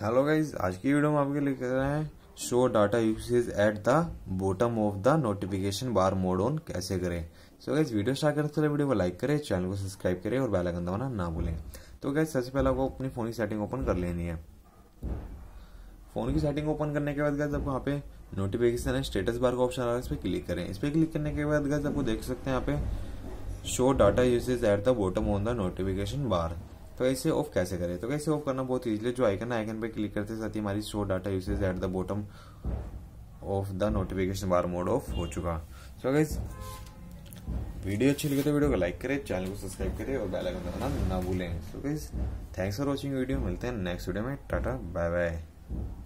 Hello guys, आज की video में आपके लिए कर रहे हैं show data usage at the bottom of the notification bar mode on कैसे करें। सो गाइज, वीडियो स्टार्ट करने से पहले वीडियो को लाइक करें, चैनल को सब्सक्राइब करें और बेल आइकन दबाना ना भूलें। तो गाइज, सबसे पहले आपको अपनी फोन की सेटिंग ओपन कर लेनी है। फोन की सेटिंग ओपन करने के बाद गाइज आपको यहाँ पे नोटिफिकेशन है स्टेटस बार का ऑप्शन आ रहा है, इस पर क्लिक करें। इस पर क्लिक करने के बाद गाइज आपको देख सकते हैं यहाँ पे show data usage at the bottom on the notification bar. तो ऐसे ऑफ कैसे करें? तो कैसे ऑफ करना बहुत ईजिली, जो आइकन है आइकन पे क्लिक करते हैं साथ ही हमारी show data usage at the bottom of the notification bar mode off हो चुका। सो गाइस, वीडियो अच्छी लगी तो वीडियो को लाइक करें, चैनल को सब्सक्राइब करें और बेल आइकन दबाना ना भूलें। So guys, thanks for watching video, मिलते हैं नेक्स्ट वीडियो में। Tata, bye bye.